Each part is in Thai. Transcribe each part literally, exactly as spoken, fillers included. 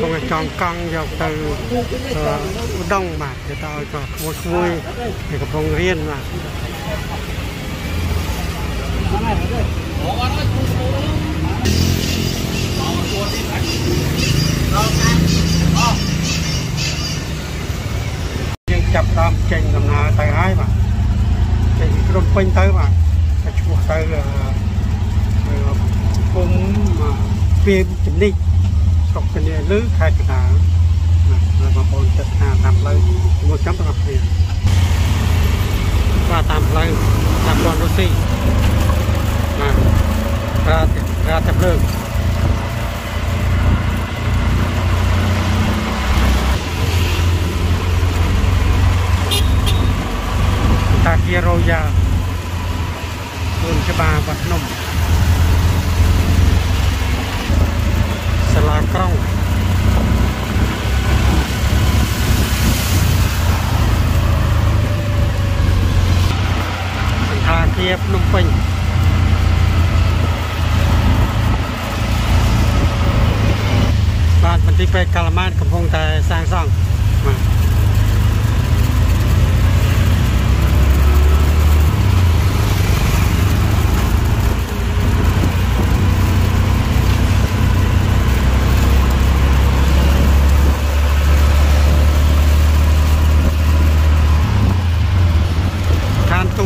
không phải tròn cong dọc từ uh, đông mà người ta còn một vui thì còn không riêng mà nhưng chậm tam trình làm là tài ai mà thì đông quanh tới mà phải chụp tới là cũng mà viên chỉnh điตกกันเนี่ยลื้อใครจะหาเราบางคนจะหาตามเลยหมดชั้นตลับเนี่ยว่าตามเลยตามบอลรูซี่มาราดราดจับเลิกตาเกียโรยาบุญชบาบัดนมสลากร่องทาเทียบนุ่มเป่งบ้านมันที่ไปกาลมาดกำพงแต่สร้างซ่องมาต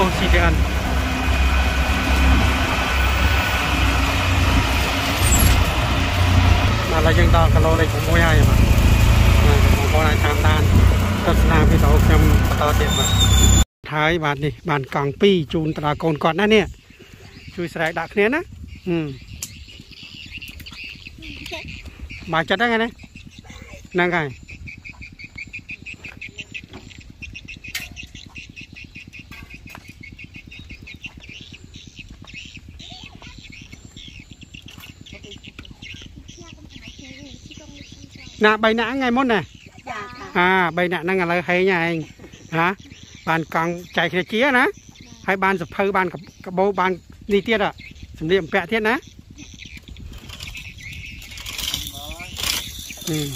ัวสีแดงอะไรยังตากระโลเลยของโมยายมาของโมยายทางด้านตัดนาพี่สาวเข็มตาเต็มมาท้ายบานนี่บานกลางปีจูนตรากรก่อนนั่นเนี่ยช่วยสลายดักเนี้ยนะอืมมาจัดได้ไงเนี่ยนั่งไงน่ะใบหน้าไงมดน่ะอ่าใบหน้านั่งอะไรให้ไงฮะบานกลางใจเขี้ยนะให้บานสะเพอบานกับกระโบบานนี่เทียดอ่ะสำเร็จแปะเทียดนะอืม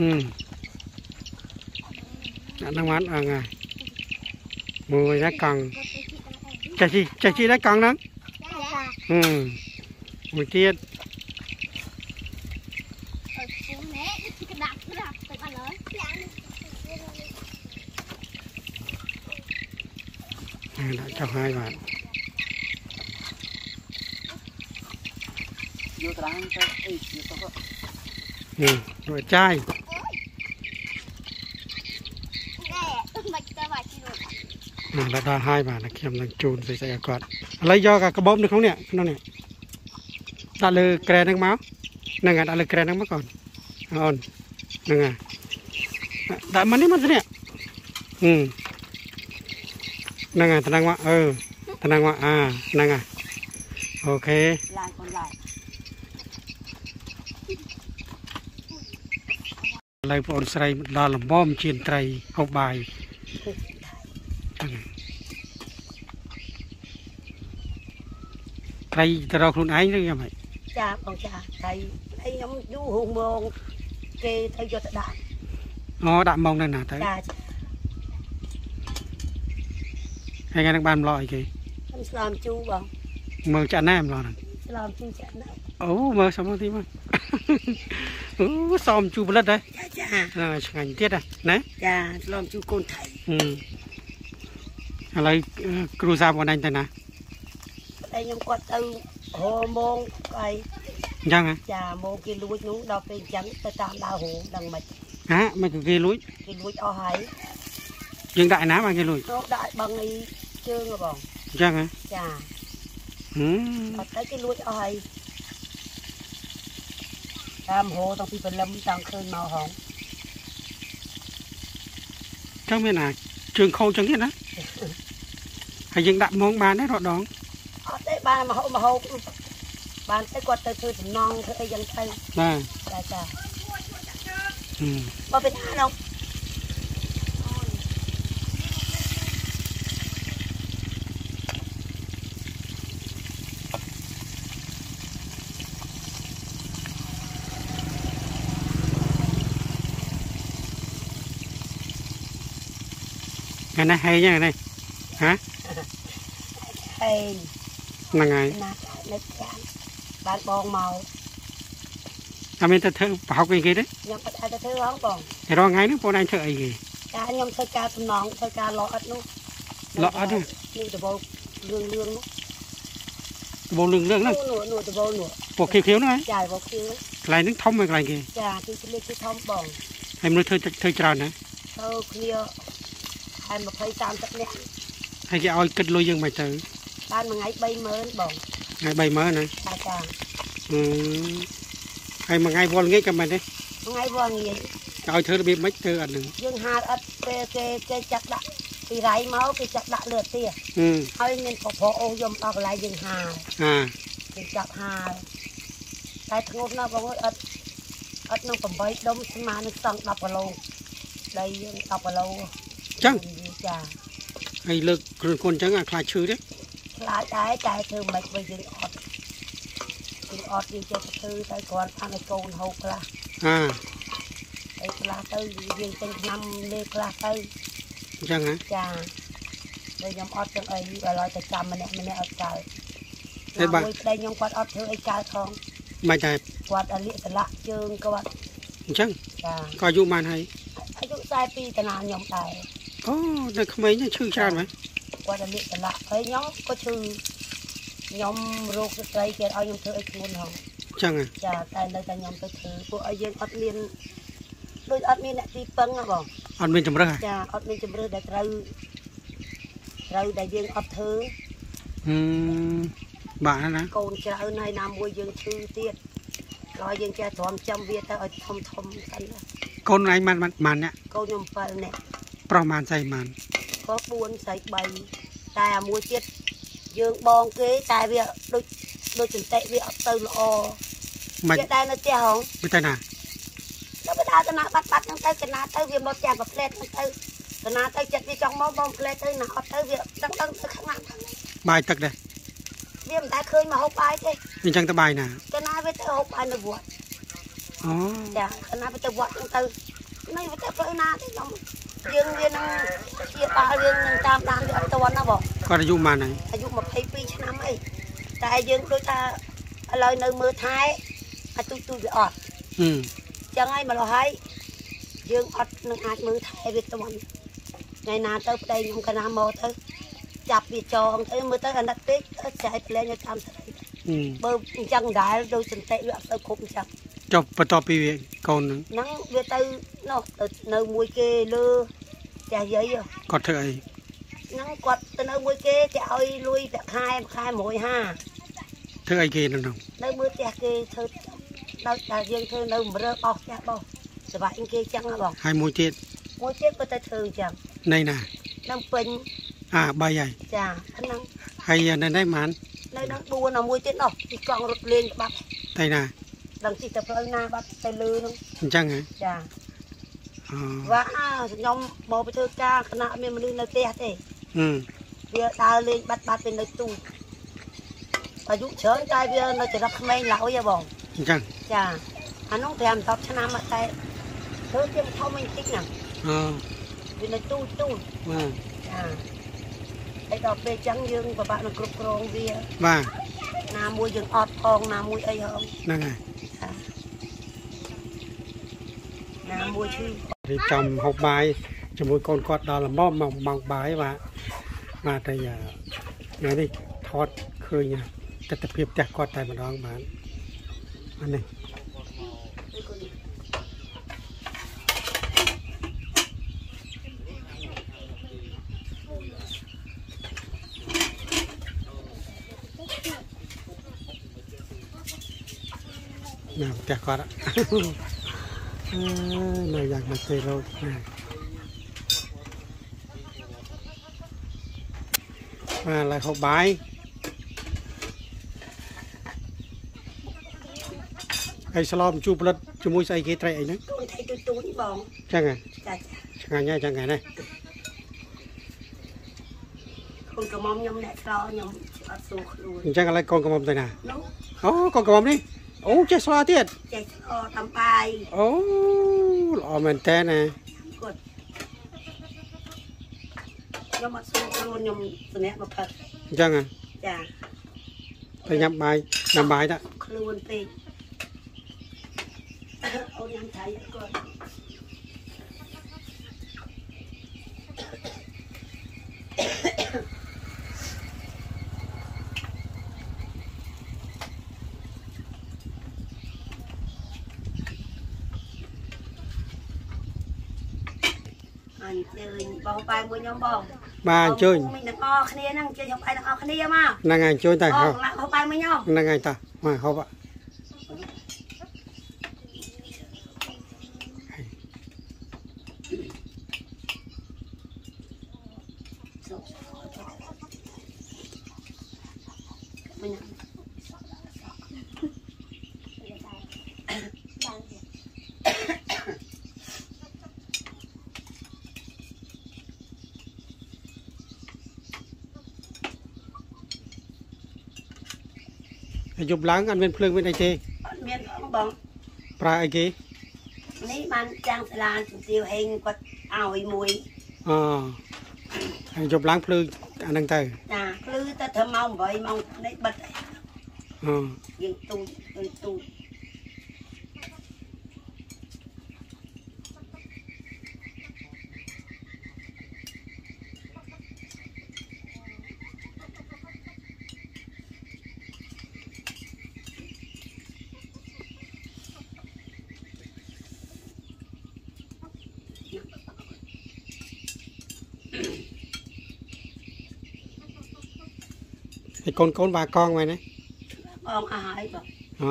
อืมน้ำมันอ่างไงมือได้กังใจชีใจชีได้กังนั้นอืมมือเทียนได้เจ้าให้มาอืมรวยใจนั่นละตาให้มานะเข็มนังจูนใส่ใส่กอดอะไรย่อกับกระบอกนึงเขาเนี่ยนั่นเนี่ยตาเลือแกรนังเมาส์นั่งไงตาเลือแกรนังเมื่อก่อนอ่อนนั่งไงแต่มันนี่มันเนี่ยอืมนั่งไงตานังวะเออตานังวะอ่านั่งไงโอเคอะไรพวกอันใส่ดาลมอมเชียนไตรเอาใบใครจะรอคุณไอ้หรือยังไงจ้าของจ้าใครไอ้น้องดูหงมองเกย์ไทยยอดด่าอ๋อด่ามองนั่นน่ะไทยให้งานนักบ้านลอยเกย์ทำสลามจูบบ้างเมืองจะแนมลอยนั่น ลองจูบฉันนะโอ้มาสองนาทีมั้งโอ้สองจูบเลิศเลยจ้าอ่าช่างยิ่งเทียดอ่ะนะจ้าลองจูบคนไทยอืมอะไรครูซาวันนั้นแต่นะแต่ยังกอดเอาฮอร์โมนไปยังไงจ้าโมกินลุยนู้นเราเป็นจังไปตามดาวหูดังมันฮะมันคือกินลุยกินลุยเอาหายยังได้น้ำมากินลุยได้บางอีเชื่องอ่ะบ่องยังไงจ้าอืมกอดได้กินลุยเอาหายตามหูต้องพิเป็นลำตังคืนเมาหงเจ้าเมียนายเชื่องเขาจังที่นะให้ยังดับมองบานได้หรอดองได้บานมาหกมาหกบานได้กดแต่คือถึงนองคือไอ้ยังไงได้ได้จ้าอืมมาเป็นอาหารไงนะให้ยังไงฮะให้ยังไงนะเล็กแขนบ้านบองเมาทำไมจะเธอเผากันกี่ด้วยยังไปจะเธอร้องบองจะร้องไงนึกโบราณเธอไอ้กี่การยำใส่การสมองใส่การล้ออัดนู้ล้ออัดนู้นี่จะโบเรื่องเรื่องนู้โบเรื่องเรื่องนู้หนูหนูจะโบหนูโบเขียวเขียวนู้ไงใหญ่โบเขียวอะไรนึกท่อมอะไรกี่ใหญ่ที่เรียกที่ท่อมบองให้มันเธอเธอจะเอาไหนเธอเขียวให้มาพายตามสักเนี่ยให้แกเอากึดลุยยังมาเจอบ้านมันไงใบเมินบ่งไงใบเมินนะใบจางอืมให้มาไงวอลงี้กันมาดิไงวอลงี้เอาเธอระเบียบไม่เจออันหนึ่งยังหาอัดเกเกเกจักละตีไรเมาส์เกจักละเลือดเตี้ยอืมเอาเงินพอพอองยมเอาอะไรยังหาอ่ายังจับหาใช้ทั้งหมดนะบ่งอัดอัดน้องผมใบดมสมาหนึ่งตังดับกะโลได้ยังดับกะโลจังให้เลิกคนจังอ่ะคลายชื่อเด้คลายใจใจเธอไม่ไปยิงออดยิงออดยิงเจ้าเธอใจก่อนทำไอ้โกนหกละอ่าไอ้คลาเตอร์ยิงเป็นนำเลยคลาเตอร์จังฮะจ้าโดยยำออดจังไอ้ลอยจะจำมันเนี่ยมันเนี่ยเอาใจได้บ้างได้ยำกวาดออดเธอไอ้ใจทองไม่ใจกวาดอะไรแต่ละเชิงกวาดจังจ้าก็อายุมันให้อายุใจปีแต่นานยำใจโอ้เด็กขมิ้นเนี่ยชื่อชาญไหมว่าจะเรียกแต่ละไอ้ย้อมก็ชื่อยอมโรคอะไรเกิดเอายมเธอไอ้ชวนเขาจังไงจะแต่ในแต่ยอมไปเธอพวกไอ้ยังอัดเมียนโดยอัดเมียนตีปังอ่ะบอกอัดเมียนจำเริญจะอัดเมียนจำเริญได้เราเราได้ยังอัดเธออืมบ้านะโกนจะเอาในนามวัวยังชื่อเตี้ยลอยยังจะถอมจำเวียแต่เอาทำทำกันโกนไหนมันมันมันเนี่ยโกนยมฟันเนี่ยประมาณใส่มันก็บวนใส่ใบแต่มวยเจ็ดยืงบองเก๋แต่เวียโดยโดยจุดเตะเวียตื่นรอเวียได้นะเจ้าของไม่ได้นะแล้วไม่ได้จะนาบัดบัดนั่งเตะจะนาเตะเวียบอลแจกกับเล็ดนั่งเตะจะนาเตะจัดเวียจังมองบอลเล็ดเตะหนาเตะเวียตั้งตั้งตั้งข้างหลังข้างนี้ใบตักเลยเวียมตายเคยมาหกใบใช่ยังจังตะใบนะจะนาเวียเตะหกใบในบวชอ๋อจะนาเวียเตะบวชนั่งเตะไม่เวียเตะเพลินนาที่น้องเรื่องเรื่องเกี่ยวกับเรื่องตามตามเรื่องตะวันนะบอกก็อายุมาไหนอายุมาไปปีชนะไม่แต่เรื่องโดยตาลอยในมือท้ายอาตุตุไปอดอืมจะไงมาเราให้เรื่องอดหนึ่งอาจมือท้ายเป็นตะวันในนาเต้าไปยังกระนาโมเต้าจับปีจองเต้ามือเต้าอันดับเต้าใจไปเลยยังตามอืมเบอร์จังได้โดยสนเตะเรื่องเต้าคบจับจบประตอปีก่อนนั่งเวทีนอกเนื้อมวยเกลือจะเยอะอยู่กอดเธอนั่งกอดเนื้อมวยเกลือจะเอาลุยจะคายคายมวยห้าเธอไอเกลือน้องเนื้อมือจะเกลือเธอเราจะยังเธอเนื้อมือเริ่มออกจะบอกสบายเกลือจังบอกให้มวยเจ็ดมวยเจ็ดก็จะเธอจังในน่ะนั่งเป็นอ่าใบใหญ่จ้านั่งให้นั่นได้มันในนั่งดูน่ะมวยเจ็ดออกที่กองรถเลี้ยงบักในน่ะดังที่จะเพลินนาบัดไปลือนึงจังไงจ้าว่าอ้าวยอมมองไปเธอจ้าขณะเมียมันลือในเตี้ยเต้อืมเบียตาเลยบัดบัดเป็นในตู้อายุเฉินใจเบียเราจะรับทำไมเหล่าอย่าบอกจังจ้าอันน้องแถมตอบชนะมาใจเธอเตรียมเข้าไม่ติ๊กหนังอ่าเป็นในตู้ตู้อ่าจ้าไอ้ดอกเบี้ยจังยืงประมาณกรุบกรองเบียว่า น้ำมวยยังออดทองน้ำมวยไอ้เหรอนั่นไงน้ำมวยชื่อที่จำหกใบจำมวยคนกอดดอลม่อมมองมองใบว่ามาแต่อย่าไงนี่ทอดเคยไงแต่แต่เพียบจากกอดใจมาร้องมันอันนี้น่าจะกอดอ่ะน่าอยากมาเจอเรามาอะไรเขาบายไอ้สลอมจูบรถจมูกใส่เกตไรไอ้นั่นไอ้ตุ้ยตุ้ยบองจังไงจังไงจังไงเนี่ยกองกระมอมยำแหนกลอยำอัดสูงจังอะไรกองกระมอมตัวน่ะอ๋อกองกระมอมนี่โอ้เจ๊สลาเตี้ยเจ๊สลาทำไปโอ้หล่อเหมือนแท้นะกดแล้วมาสูบกระโดดยมสเนะมาผัดจังไงจ้าไปยำใบยำใบจ้ะครูวันตีเอายำไทยก่อนบองไปบุญยมบองมาช่วยไม่ต้องออกคดีนั่งช่วยยกไปต้องออกคดีมากนั่งไงช่วยแต่เขาเขาไปไม่ยอมนั่งไงตามาเขาปะหยุบล้างอันเป็นเพลิงเป็นไอเจเมียนเขาบอกปลาไอเจนี่มันจ้างสลานสุดเดียวเฮงก็เอาไอมวยอ๋อหยุบล้างเพลิงอันนั้นแต่น่ะเพลิงแต่เธอมองบ่อยมองได้บัดอ๋อยิงตูยิงตูไอ้คนคนบากองไว้นะกองอาหารก่อนอ๋อ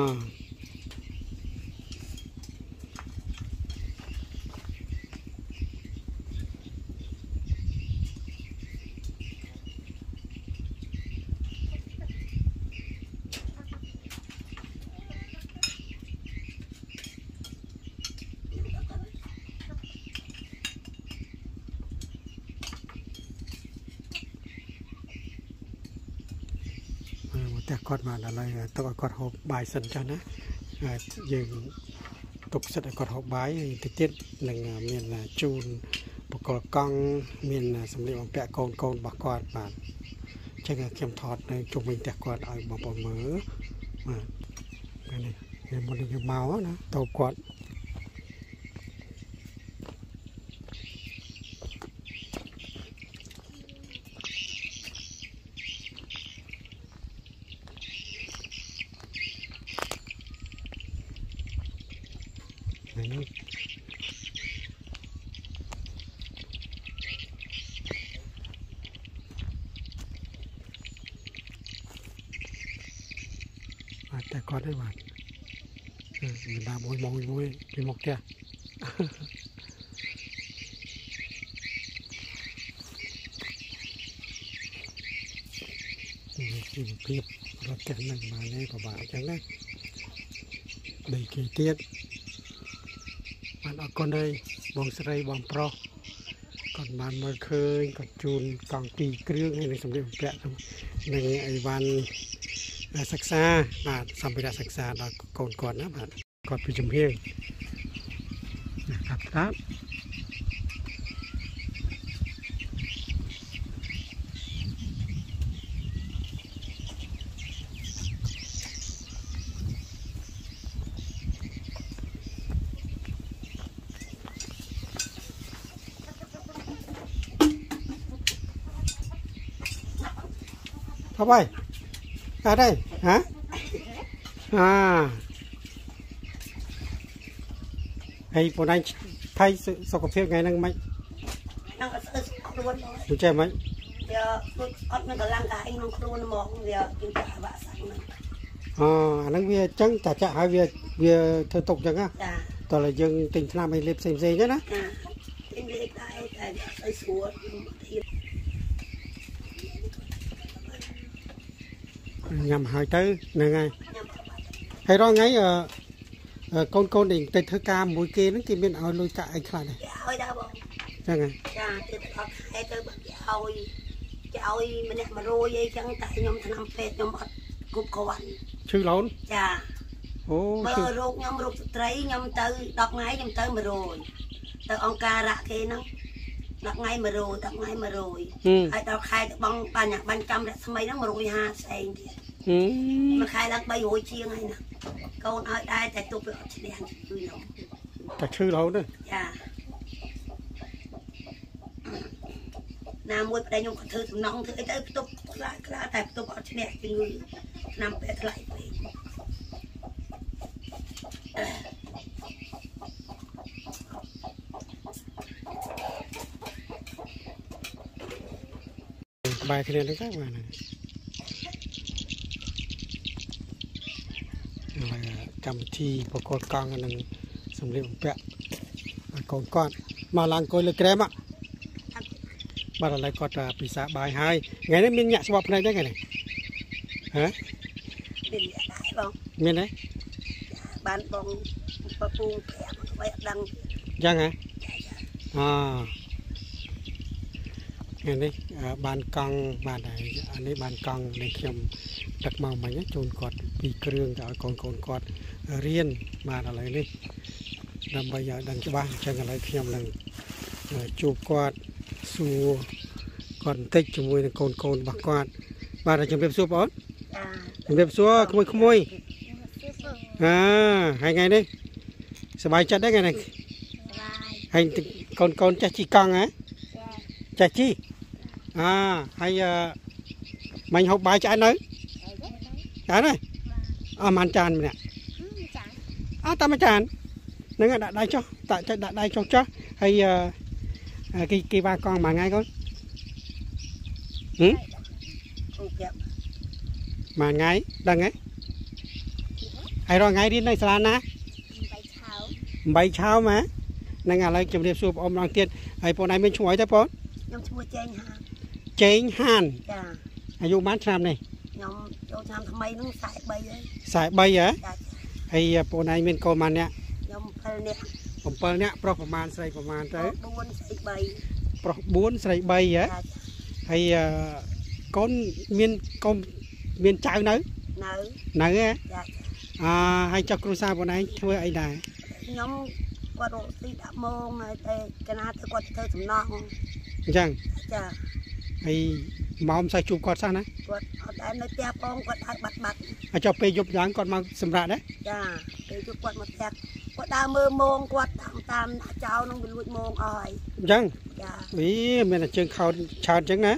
แต่กอดมาอะไรต้องกอดหอบบายสันจ้านะยังตกสัตว์กอดหอบบายติดติดหนึ่งเมียนจูนประกอบกองเมียนสำเร็จแปะกองกองบักกอดมาใช่ไงเข้มทอดในจุ่มเป็นแต่กอดเอาบ่บ่เหมือมาเนี่ยเนี่ยมันยังเมานะตกกอดแต่ก็ได้หวานมีดาวมวยมองมวยมีหมกเตี้ยคลิปรถแกนั่งมาในกระบะจังเลยได้กี่เตี้ยมันออกก่อนเลยบองสไลบองปลอกก่อนมันมาเคยก่อนจูนก่อนตีเครื่องให้ในสมเด็จแกะในไอวันศึกษาบาทสัมปทานศึกษาเราก่อนก่อนนะบาทก่อนพิจมเพียงนะครับครับ เข้าไปกาได้ฮะอ่าไอ้พวกนั้นไทยสกปรกไงนั่งไหมดูใจไหมเดี๋ยวอดมันก็ร่างกายน้องครูน้องมองเดี๋ยวกินจ่าบะสังมันอ๋อนั่งเวียจังจ่าจ่าเวียเวียเธอตกจังอ่ะตอนเรายังติงทำให้เล็บเซ็งเซ็งนะติงเล็บได้แต่ใส่สวนยำหอยตื้อนั่งไงให้ร้องไงเออคนคนดิ่งติดเธอกามมวยเกนั่งกินเป็นเอาลุยจ่าอีกครั้งเลยนั่งไงจ่าติดทอดให้เธอแบบเอาจะเอามันเนี่ยมาโรยจังแต่ยมทำเฟสยมอัดกุบกวนชื่อหลอนจ่าเมื่อโรคยมโรคไตรยมเตยดอกไม้ยมเตยมาโรยเตยองการะเกนังดอกไม้มาโรยดอกไม้มาโรยไอ้ดอกไข่บังปันอย่างบันจำแต่สมัยนั้นมาโรยฮาเซงเดียวมันไข่รักใบโหยเชียงให้นะก็เอาได้แต่ตัวเป็นอัจฉริยะชื่อหลอนแต่ชื่อหลอนด้วยจ่าน้ำมวยประเดี๋ยวยงก็เธอถึงน้องเธอไอ้เธอตบกล้ากล้าแต่ตบเอาชนะจริงเลยน้ำไปไหลไปใบคะแนนได้สักวันนะอะไรจำทีประกอบกลางอันหนึ่งสำเร็จผมแปะกองก้อนมาล้างก้อยเลยแกรมอ่ะบ้านอะไรก็จะปีศาจบายหายไงนี่มีหยาสวบอะไรได้ไงเนี่ยฮะมีหยาได้บ้างมีไหมบ้านบ้องประตูแข็งไว้ดังยังไงอ่าไงนี่บ้านกังบ้านไหนอันนี้บ้านกังในเขียมตักเมาใหม่เนี่ยโจรกอดปีเครื่องจะเอากองกองกอดเรียนบ้านอะไรนี่ดำใบยาดังจะบ้านจะอะไรเขียมหนึ่งจูบกอดสูก่อนเต็กจมูกโกนโกนบักกอดบ้านเราจะเรียบซัวป้อนเรียบซัวขโมยขโมยอ่าให้ไงนี่สบายจัดได้ไงนี่ให้โกนโกนจะจีกังไงจะจีอ่าให้มันหกใบจะอันไหนจะไหนอ่ามันจานมันเนี่ยอ่าตามมันจานนั่งอ่ะดัดได้จ้ะตัดจะดัดได้จ้ะจ้ะให้กี่กี่บ้านกองมาไงคนหืมมาไงดังไงไอ้รอไงดินในสลานะใบเช้าไหมนั่งอะไรจำเรียบสูบอมรังเทียนไอ้พวกนายเป็นช่วยแต่พอนน้องช่วยเจงฮันเจงฮันอายุมันชามนี่น้องโจชามทำไมต้องสายใบเลยสายใบเหรอไอ้พวกนายเป็นกองมันเนี่ยน้องเพลเนี่ยผมเปิลเนี่ยปลอกประมาณใส่ประมาณเท่าไหร่บุญใส่ใบปลอกบุญใส่ใบเหรอให้ก้อนเมียนก้อนเมียนเจ้าเนื้อเนื้อเนื้ออ่าให้เจ้าครูซาวันไหนช่วยไอ้ได้น้องกวาดสีดำมองไอ้เตยจะน่าจะกวาดเธอสมน้องจังจ้ะให้หมอมใส่จูบกวาดซะนะกวาดเอาแต่ในเตียปองกวาดบัดบัดให้เจ้าไปยบยั้งกวาดมาสำราญนะจ้ะไปจูบกวาดมาแตกกวาดตามมือมองกวาดตามตามเจ้าน้องเป็นลูกมองอ่อยจังวิเมื่อเชิงเขาชาจังนะ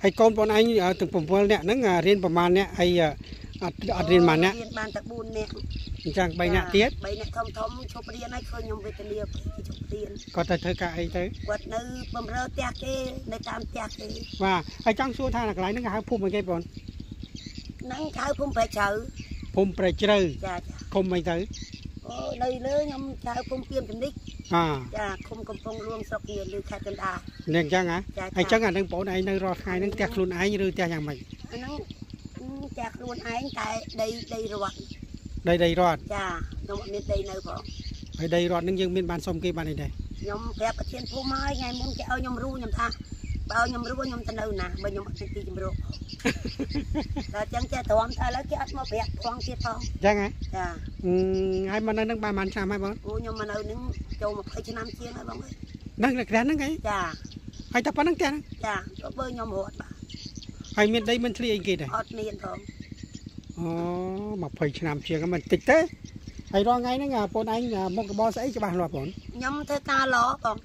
ไอ้ก้อนปอนไอ้ถึงผมพวกเนี่ยนั่งเรียนประมาณเนี่ยไอ้อัดเรียนมันเนี่ยเรียนมันตะบูนเนี่ยจังใบหน้าเตี้ยใบหน้าทอมทอมชกเรียนไอ้เคยยมเวทเรียบชกเรียนก็แต่เธอกะไอ้เธอกวาดนื้อผมเริ่มแตกเองในตามแตกเองว่าไอ้จังสู้ท่าหลากหลายนั่งหาพุ่มเป็นไงปอนนั่งหาพุ่มไปเจอพุ่มไปเจอพุ่มไปเจอเลยเลยยมชาวกรุงเทพเป็นดิอ่าจะคุมกำปองรวมสกเงินหรือแค่กันดาเรื่องจังไงไอ้จังไงนั่งโป๊ะไหนนั่งรอใครนั่งแจกลุนไอ้หรือแจกอย่างไรนั่งแจกลุนไอ้แต่ได้ได้รอดได้ได้รอดจ้าน้องมีได้เนื้อของไอ้ได้รอดนั่งยังมีบานสมกีบานไหนได้ยมแผลประเทียนผู้ไม้ไงมึงจะเอายมรู้ยมท่าเอายมรู้ยมตะเนื้อหนาไม่ยมอัดตียมรู้เราจังจะถอมท่าแล้วจะอัดมาแผลทองเสียทองจังไงจ้าไอ้มันนั่งบานมันชาไหมบ้างโอ้ยมมันเอาหนึ่งโจมไปชนะเชียงไอ้บ้างเลยนั่งแกนนั่งไงจ้าไอ้ตาปนั่งแกนจ้าตัวเบอร์ยมหัวบ้าไอ้เมียนได้มันทรีอังกฤษเลยอัดเมียนทองอ๋อมาไปชนะเชียงก็มันติดเต้ไอ้รอไงนั่งอ่ะปนไอ้มงกบอสไอ้จะบานหรอปนยมเธอกาล้อปอง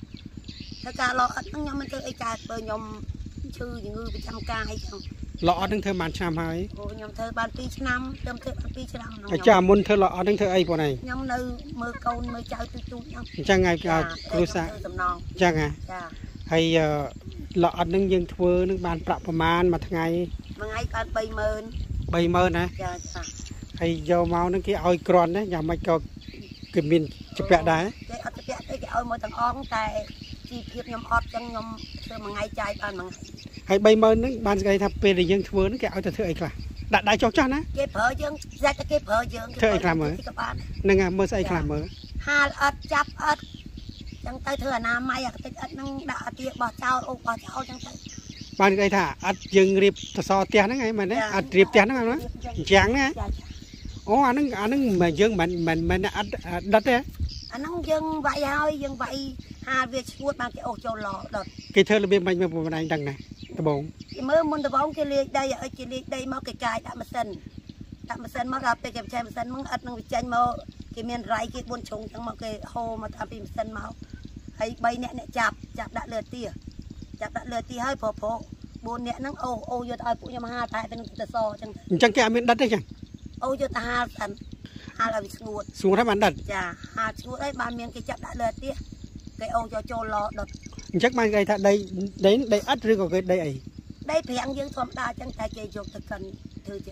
เธอกาล้ออัดนั่งยมมันเจอไอ้จ่าเบอร์ยมชื่ออย่างงี้ไปจำกาให้จัง ออดทั้งเธอมันชามหายยำเธอบานปีชน้ำยำเธอบานปีชน้ำอาจารย์มุนเธอหล่อออดทั้งเธอไอ้พวกไหนยำเลยมือเกามือใจตุ้ยตุ้ยยำจังไงกับครูสะจังไงให้หล่อออดทั้งยังเธอทั้งบานประประมาณมาทั้งไงมาไงการใบเมินใบเมินนะให้เยาเมาทั้งที่เอากรอนนะอย่ามาเกาเก็บมินจะแปะได้เอาจะแปะได้เอามาทั้งอ้องแต่จีเก็บยำออดจังยำเธอมาไงใจบานมาไงให้ใบเมินนึกบานไงทำเป็นยังเธอนึกแกเอาแต่เธอไอ้กล่ะได้ได้จอกจ้านะเก็บเผยยังได้จะเก็บเผยยังเธอไอ้กล่ะเหมือนนั่งไงเมื่อไอ้กล่ะเหมือนหาอัดจับอัดจังไตเธอหน้าไม่อยากติดอัดนั่งด่าเตี้ยบ่อเจ้าโอ้บ่อเจ้าจังไตบานไงถ้าอัดยังรีบสอเตี้ยนั่งไงมันเนี่ยอัดรีบเตี้ยนั่งไงนะแจงนะอ๋ออันนั้นอันนั้นมันยังมันมันมันอัดดัดเนี่ยอันนั้นยังใบเฮายังใบหาเวียชูดบางแกโอ้เจ้าหล่อดัดแกเธอเลยเป็นมันเป็นมันอะไรดังไงตะบงเมื่อมุนตะบงเกลียดได้ไอ้เกลียดได้มาไกลๆตะมาเซนตะมาเซนมารับไปเก็บใจมาเซนมึงอัดมึงใจมาเกมีนไรเกบนชงทั้งมาเกโฮมาทำไปมาเซนมาไอ้ใบเนี่ยเนี่ยจับจับดัดเลือดตีจับดัดเลือดตีให้พอพอบนเนี่ยนั่งโอโอยดไอ้ปุ๋ยมาหาตายเป็นตะซอจังจังแกมีดัดได้ยังโอยดตาหาสันหาเราไปสูดสูดให้มันดัดจ้าหาสูดได้บางเมียนเกจับดัดเลือดตีเกโอจะโจรอดัดจักมันไงถ้าได้ได้ได้อัดหรือก็ได้ไอ้ได้เพียงยังความตาจังใจเกยยกตะกันเธอจะ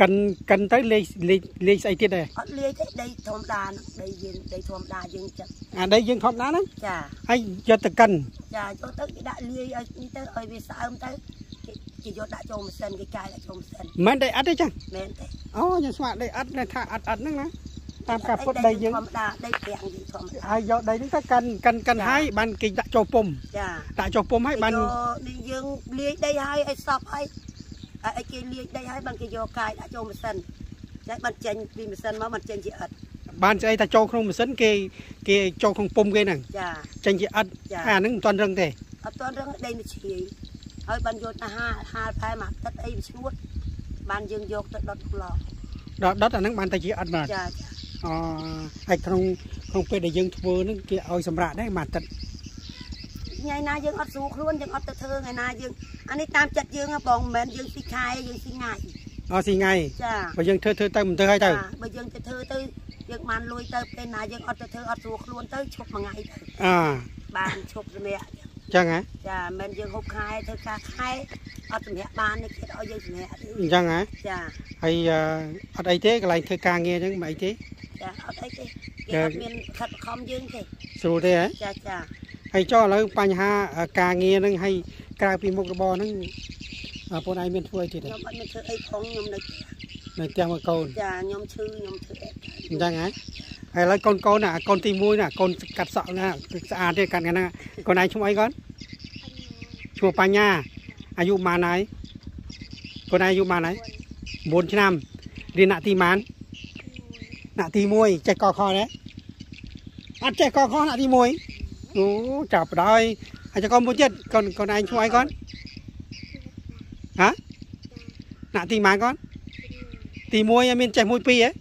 กันกันตั้งเลยเลยเลยใส่ที่ใดเลยที่ได้ความตาได้ยินได้ความตายังจังอ่าได้ยินความตานั้นจ้าให้ยกตะกันจ้ายกตะได้เลยนี่ตั้งไอ้วิสามตั้งเกยยกได้โจมเซนเกยกายได้โจมเซนแม่ได้อัดได้จังแม่ได้อ๋อยังสมัครได้อัดในท่าอัดอัดนั่งนะตามกับพดได้ยังไอ้ยอดได้นี่ก็กันกันกันให้บันกิจตะโจปมตะโจปมให้บันยังเลี้ยได้ให้ไอ้สอบให้ไอ้กิเลี้ยได้ให้บันกิจโยกายตะโจมิสันได้บันเจนปีมิสันมาบันเจนจีอัดบันใจตะโจคงมิสันเกเกโจคงปมเกนั่งเจนจีอัดอ่านึงตอนเรื่องเตะตอนเรื่องได้ไม่ใช่ให้บันโยตาห้าห้าพายมาตัดไอ้ชุดบันยังโยกตัดดอกหลอดดอกอันนั้นบันตะจีอัดมาอ๋อไอ้คงคงเป็นเด็กยังทัวร์นึกเกี่ยวเอาสำราญได้มาตัดไงนายยังอัดสู้ครุ่นยังอัดตะเธอไงนายยังอันนี้ตามจัดยังอ่ะบองเหม็นยังสีไข่ยังสีไงอ๋อสีไงจ้าไปยังเธอเธอเติมเธอให้เติมไปยังเธอเธอเติมยังมันลุยเติมเป็นนายยังอัดตะเธออัดสู้ครุ่นเติมชกมาไงอ่าบานชกเมียจ้าไงจ้าเหม็นยังหกไข่เธอไข่อัดเมียบานนี่คิดเอายังเมียจ้าไงจ้าไอ้อัดไอ้เจ๊อะไรเธอกางเงี้ยจังไหมเจ๊จ้าเอาได้สิเดี๋ยวมีขัดคอมยื่นสิสู้ได้ไหมจ้าจ้าให้เจ้าแล้วปัญหาการเงินนั่งให้กลายเป็นมุกบอลนั่งปนไอเมียนช่วยจีเด็กยมมันช่วยไอ้ของยมเลยในเตียงมาโกนจ้ายมชื่อยมถือจ้าไงไอ้แล้วโกนโกนน่ะโกนตีมุ้ยน่ะโกนกัดเสาน่ะสะอาดด้วยกันกันนะโกนไอช่วยก่อนชัวปัญญาอายุมาไหนโกนไออายุมาไหนบนชนามเรียนนาทีมันหน้าตีมวยใจกอคอเนี่ยอัดใจกอคอหน้าตีมวยโอ้จับได้อาจจะก้อนบุญเจ็ดก่อนก่อนไอ้ช่วยก่อนฮะหน้าตีหมาก่อนตีมวยมีนใจมวยปีเอ๊ะ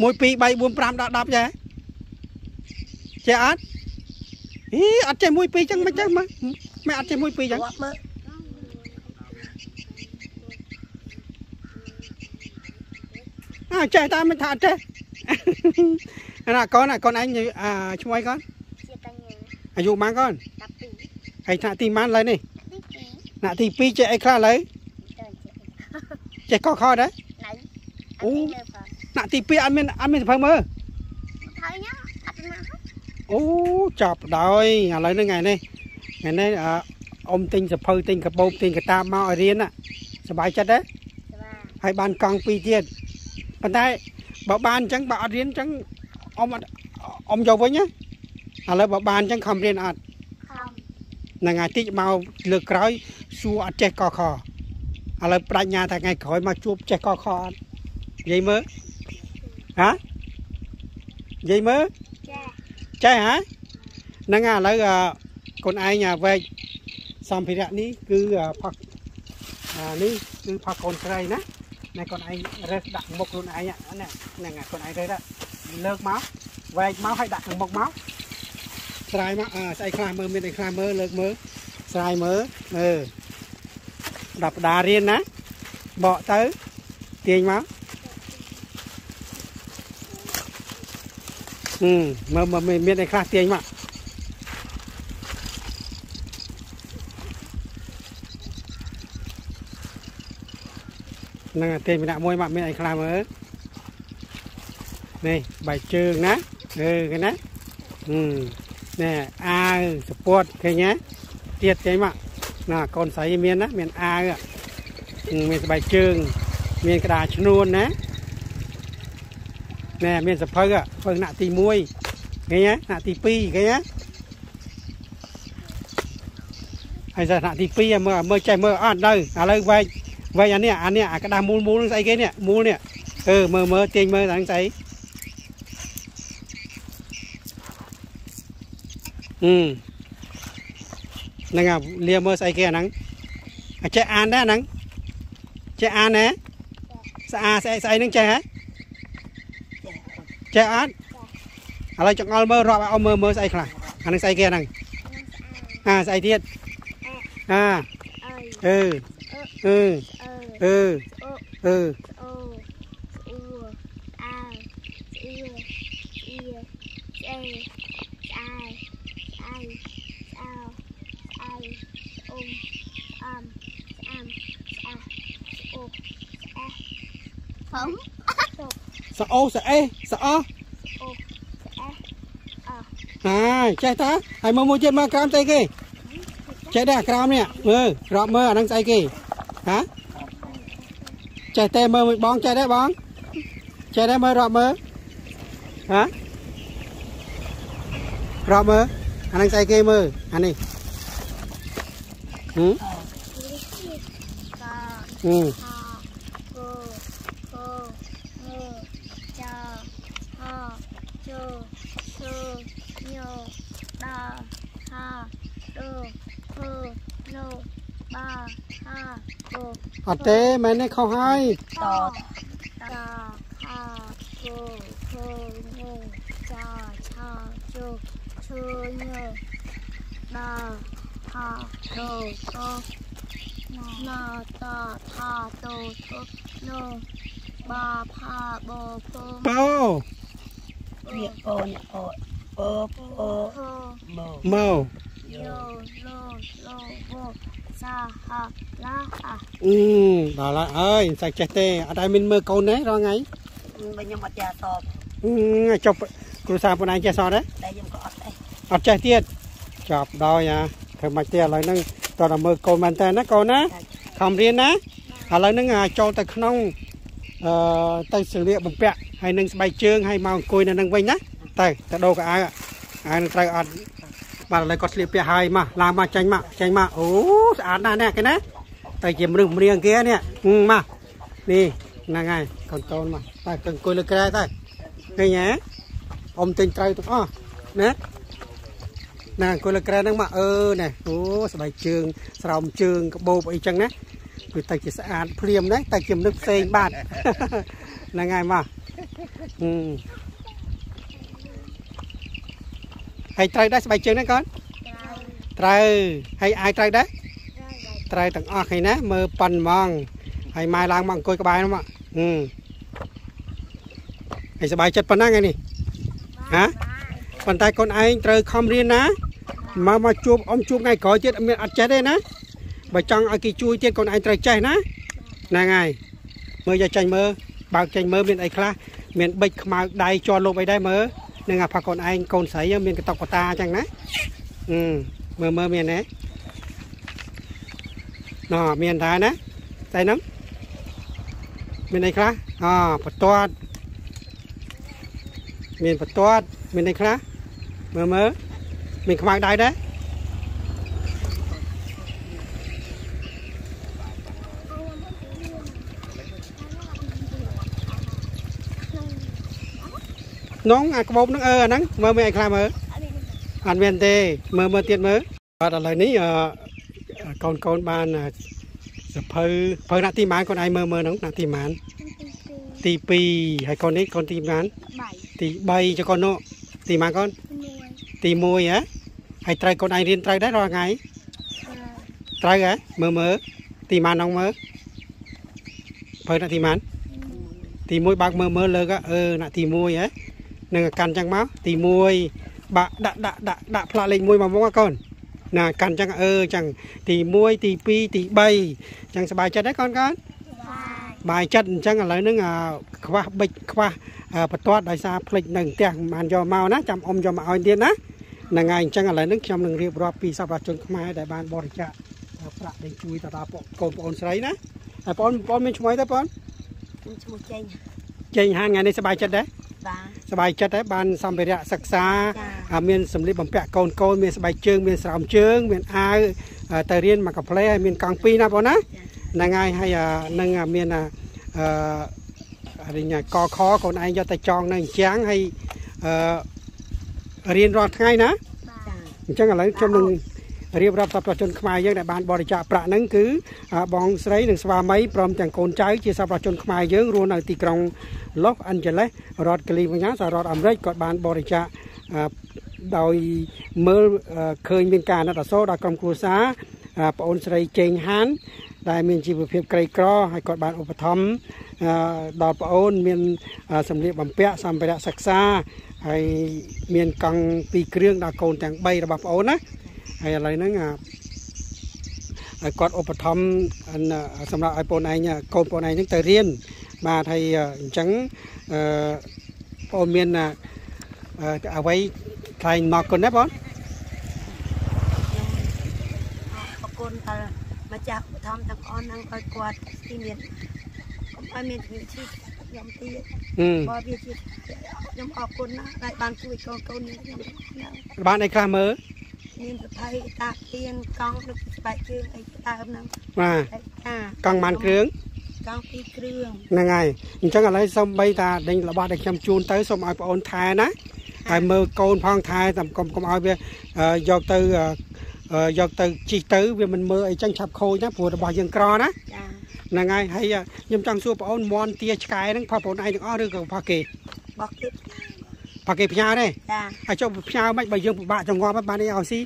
มวยปีใบบุญปรามดับดับใจใจอัดอีอัดใจมวยปีจังไม่จังมั้ยไม่อัดใจมวยปีจังใจตาไม่ถาดใจน่ะก้อนน่ะก้อนไอ้ช่วยก้อนอายุมาก้อนไอ้หน้าตีมันเลยนี่หน้าตีปีเจ๊ไอ้คลาเลยเจ๊ก็คอได้หน้าตีปีอันเป็นอันเป็นเพิ่มเออโอ้จับได้อะไรนั่นไงนี่ไงนี่อมติงสะเพอติงกระโปงติงกระตามาเรียนน่ะสบายจัดได้ให้บ้านกองปีเจี๊ยปันได้บ่บานจังบ่เรียนจังอมอมโยไว้เนี่ยอะไรบ่บานจังคำเรียนอัดในไงที่มาเลือกร้อยสู้อัดเจ๊กอคออะไรปรัชญาแต่ไงคอยมาจูบเจ๊กอคอยัยมือฮะยัยมือใช่ฮะนั่งอะไรคนไอ้เนี่ยเวสามพิระนี้คือผักนี่คือผักคนไทยนะnày con anh rớt đặt một luôn anh ạ này này ngài con anh đây đó lợt máu vài máu hay đặt một máu sai máu à sai clam mơ bên này clam mơ lợt mơ sai mơ ừ ดับดาเรียนนะเบาเต๋อเตียงมั้งอืมมามาไม่ไม่ได้คลาดเตียงมั้งนั่งเตียงไม่ได้มวยมั้งไม่ได้คลาดมั้งนี่ใบเชิงนะเออกันนะอืมนี่อาสปอร์ตเคยเงี้ยเตียดใจมั้งน่ะก่อนใส่เมียนนะเมียนอาอ่ะเมียนใบเชิงเมียนกระดาษชนวนนะแน่เมียนสะเพอเพอหน้าตีมวยไงเงี้ยหน้าตีปีไงเงี้ยไอ้สถานตีปีเมื่อเมื่อใจเมื่ออ่านเลยอะไรไว้ไว้อันเนี้ยอันเนี้ยกระดาษมูลมูลใส่ไงเนี้ยมูลเนี้ยเออเมื่อเมื่อเตียงเมื่อหลังใส่อืมนั่งอ่ะเรียมเมื่อใส่แกนั่งใจอ่านได้นั่งใจอ่านนะสะอาใส่ใส่นั่งใจฮะเจ้าอันอะไรจะเอาเมื่อรอเอาเมื่อเมื่อใส่ขลังอันนั้นใส่แกนั่งอ่าใส่เทียดอ่าเออเออเออเออสะโอสะเอสะออ่าใช่ตาไอ้มือมือเจ็บมากรามใจกี่ใช่ได้กรามเนี่ยมือรอบมือนั่งใจกี่ฮะใจเตะมือบองใจได้บองใจได้มือรอบมือฮะรอบมือนั่งใจกี่มืออันนี้อืมอืมอเต้แม่เนี่ยเขาให้ต่อต่อข้าโกโกโง่จ่าชาโจโชโย่ต่อข้าโกโกน่าต่อข้าโตโตโน่บาพาโบโกโบเบียโกนโกโบโกโมโมโยโลโลโบอืมดาละเอ้ยใส่เจเตอะไรมินมือโกนเนี่ยรอไงมันยังมาเจาะสอบอืมจบครูสาวปนัยเจาะสอบได้ได้ยังก็อดได้อดใจเตี้ยจบดอยนะเธอมาเตี้ยอะไรนั่งตอนมือโกนมันแต่นะโกนนะคำเรียนนะอะไรนั่งโจแต่ขนมเอ่อแต่เสือเรียบบุ๋มเปะให้นั่งใบเชิงให้มาคุยนั่งวิ่งนะแต่แต่โดกับไอ้ไอ้ใครอดมาเลยก็สลิปไปหายมาลามาใจมาใจมาโอ้สะอาดน่าแน่กันนะแต่เก็บเรื่องเรียงเกี้ยเนี่ยมานี่นั่งไงคอนโทรลมาแต่กันคุยเรื่องอะไรแต่ไงเนี่ยอมติงใจตัวอ๋อเนี่ยนั่งคุยเรื่องอะไรนั่งมาเออเนี่ยโอ้สบายเชิงสระอมเชิงกระโบไปจังนะคือแต่จะสะอาดเพลียมนะแต่เก็บเรื่องเซ็งบาดนั่งไงมาอืมให้ไตรได้สบายเชิงนะก่อนไตรให้ไอไตรได้ไตรต่างออกให้นะมือปั่นมองให้ไม้ล้างมังคุยกระบายนะมั้งอืมให้สบายจัดปั่นนั่งไงนี่ฮะปั่นไตรคนไอไตรคำเรียนนะมามาจูบอมจูบไงขอเจ็ดเมียอัดใจได้นะใบจังไอกีจูเจ็ดคนไอไตรใจนะนั่งไงมือจะใจมือเบาใจมือเมียไอคลาเมียใบขมาได้จอลงไปได้มือนึ่งอ่ะพากรไอ้กนใส่ยังมีกระตอกตาจังนะอืมเมื่อเมื่อเมียนนะนอเมียนท้ายนะใส่น้ำเมียนไหนครับอ๋อปัดตัวเมียนปัดตัวเมียนไหนครับเมื่อเมื่อเมียนขมากได้ได้น้องอ่ะกระบอกน้องเออนั่งเมื่อเมื่อไอ้คลาเมื่ออ่านเวียนเตเมื่อเมื่อเตียนเมื่ออะไรนี้อ่ะก่อนก่อนบ้านอ่ะเพอเพอหน้าตีมันก่อนไอ้เมื่อเมื่อน้องหน้าตีมันตีปีให้ก่อนนี้ก่อนตีมันตีใบจะก่อนโน่ตีมันก่อนตีมวยอ่ะให้ไตรก่อนไอ้เรียนไตรได้รอไงไตรอ่ะเมื่อเมื่อ ตีมันน้องเมื่อเพิ่นน่ะตีมันตีมวยบางเมื่อเมื่อเลยก็เออน่ะตีมวยเอ๊ะหนึ่งกันจังมั้งตีมวยบะดะดะดะดะพลาเล็งมวยมาบ้างก่อนน่ะกันจังเออจังตีมวยตีปีตีใบจังสบายใจได้ก่อนก่อนบายจัดจังอะไรนึงอ่ะคว้าบิดคว้าประตูได้ซาพลิกหนึ่งเตียงมันยอมเมานะจำอมยอมเอาเดียนนะนางไงจังอะไรนึกจำหนึ่งเรียบร้อยปีสับปะจนมาได้บ้านบริจาคประเด็นช่วยตาปอนกลมปอนใส่นะไอ้ปอนปอนไม่ช่วยแต่ปอนช่วยเจงเจงฮะไงในสบายจัดได้สบายจัดได้บ้านสัมภาระศึกษาเมียนสำลีบำเพ็ญกลโกลเมียนสบายเชิงเมียนสามเชิงเมียนอาแต่เรียนมากับเพลย์เมียนกลางปีนะปอนนะนางไงให้นางเมียนอะไรเงี้ยกอคอคนไอ้ยอดแต่จองนางแจ้งให้เรียนรอดง่ายนะจังอะไรจำหนึ่งเรียบรับสับประจนขมายยังในบ้านบริจาคประนั้นคือบองไซร์หนึ่งสวามัยพร้อมแต่งโกนใจเชี่ยวสับประจนขมายเยอะรวมในตีกรองลอกอันเจเลรอดกลีบยักษ์สารอดอัมเรกกอดบ้านบริจาคโดยเมื่อเคยเป็นการนัดโซ่ดากรมครูซาปอนไซร์เจงฮันได้เมียนจีบเพียบไกลกรอให้กอดบ้านอุปถัมภ์ดอกปอนเมียนสำลีบำเพ็ญสัมภาระศึกษาให้เมียนกังตีเครื่องดากรแต่งใบระบาดปอนนะไอ้อะไรนั่งอ่ะกอดอุปธรรมอันสำหรับไอ้ปนไอ้เนี่ยโกนปนไอ้ตั้งแต่เรียนมาไทยจังปนเมียนอ่ะเอาไว้ไทยนอกคนนะปอนตะโกนมาจากอุปธรรมตะกอนนั่งคอยกอดที่เมียนก็เมียนที่ที่ยอมตีพอพี่ที่ยอมออกคนนะในบ้านคุยกันกันนี่บ้านไอ้กล้ามือนี่สะพายตาเตียนกองลูกสะพายเชือกไอ้ตาหนังว่ากองมันเครื่องกองตีเครื่องยังไงยังจังอะไรส่งใบตาเด็กระบาดเด็กจำจูนเต๋อส่งไอ้ปอนไทยนะไอ้มือโกนพองไทยต่ำกลมกลมเอาไปยกเต๋อยกเต๋อจีเต๋อไปมันมือไอ้จังฉับโคนะผัวระบาดยังกรอนะยังไงให้ยังจังสู้ปอนมอนเตียชกายนั่งพอปอนไอ้ถึงอ้อเรื่องกับพาเกผักเก็บยาได้ไอ้เจ้าพยาไม่ใบยืมบ้าจังงอบ้านนี่เอาสิ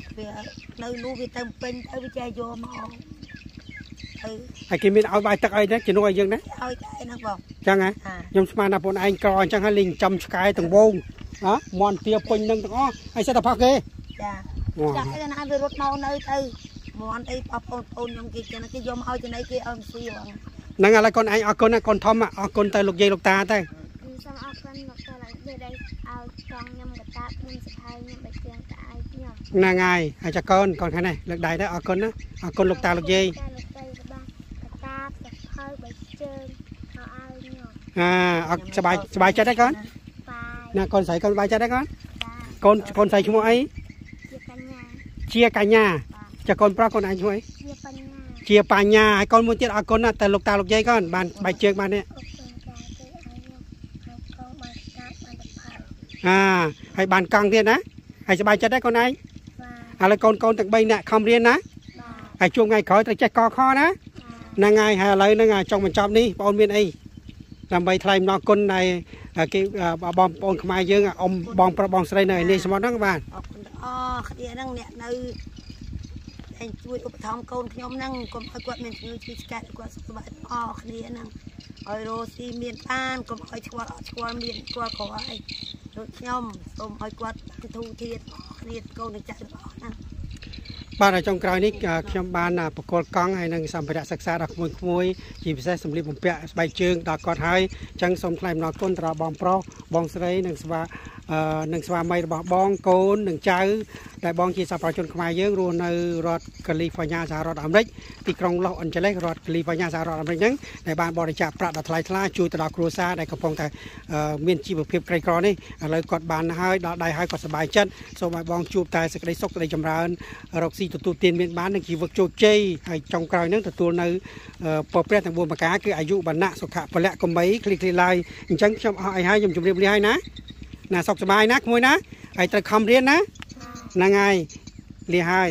เราลูกไปเติมเป็นเติมไปใจโยมาเอาไอ้กินมีเอาใบตะไอ้เนี่ยจะน้อยยังนะเอาใจนักบอกจังไงยมสมานาปนไอ้กรอนจังฮันลิงจำสกายต่างวงอ๋อมอนเตียปนนั่งต่างอ๋อไอ้เจ้าผักเก็บจ้าอยากให้นายไปรถเมาในเตยมอนไอ้ปนปนยังกินจะนักโยมเอาจะไหนกินเอาสินั่งอะไรคนไอ้เอาคนนะคนทอมอ่ะเอาคนเตยลูกใหญ่ลูกตาเตยสำหรับคนบอกตัวไหนเดี๋ยวได้เอาจองยำกระตับยำสะพายยำใบเตียงกับไอ้พี่หรอนาไงอาจจะก้อนก่อนแค่ไหนเลือกได้ได้เอาคนนะเอาคนลูกตาลูกยีกระตับสะพายใบเตียงเอาไอ้พี่หรออ่าเอาสบายสบายใจได้ก่อนน่ะคนใส่คนสบายใจได้ก่อนคนคนใส่ช่วยไอ้เชียร์กันยาจะคนปลาคนไอ้ช่วยเชียร์ปัญญาไอ้คนมุ่งเตี้ยเอาคนนะแต่ลูกตาลูกยีก่อนบานใบเตียงบานเนี่ยให้บานกลางเรียนนะให้สบายใจได้ก่อนไอ้อะไรก่อนก่อนตั้งใบเนี่ยคำเรียนนะให้ช่วงไงขอตั้งใจกอข้อนะนางไงให้อะไรนางไงจงมันจำนี่ปอนเมียนไอ้ลำใบไทยนอกคนในกีบบอมปอนขมายเยอะอ่ะอมบองประบองใส่หน่อยนี่สมองนั่งบานอ๋อเดี๋ยวนั่งเนี่ยในไอ้ช่วยอุปถัมภ์ก่อนขยมนั่งกลมไอ้กวดเมียนช่วยชี้แกะกวดสบายอ๋อเดี๋ยวนั่งไอ้โรซีเมียนบ้านกลมไอ้ชวนชวนเมียนชวนขอไอ้รถย่อมต้มไอ้กวาดทูเทียนเรียนโกนจัดบอกนะบ้านในจงกรายนี้ขยมบ้านน่ะประกอบกองให้นางสัมภาระศึกษาดักมวยขโมยจีบเสสำลีบุ๋มเปียใบเชิงดักกอดหายจังสมคลายนอกก้นตราบองเปล่าบองใส่หนึ่งสวาหนึ่งสวาไม่บอกบองโกนหนึ่งใจแต่บองจีสับประชนขมายเยอะรัวในรถกลีฟญาสารถอเมริกตีกรองเราอันเจริญรถกลีฟญาสารถอเมริกนั้นในบ้านบริจาคประดับทลายทลายจูตราครูซาในกระพงแต่เมียนจีบเพียบไกลกรอนี่เลยกอดบานให้ได้ให้กอดสบายจัดสมัยบองจูบแต่สกัดสกได้จำเริญรกซีตัวตัวเตียนเมียนบ้านหนึ่งจีบโจเจให้จงกลายนั้นตัวตัวในปอเปรตทางบัวมะกาคืออายุบรรณะสุขะพละก็ไม่คลิกคลีไลจังชมไอ้ให้ยมชมเรียบเรียให้นะน่ะสบายนะขโมยนะไอ้ตะคำเรียนนะนางไงเรียให้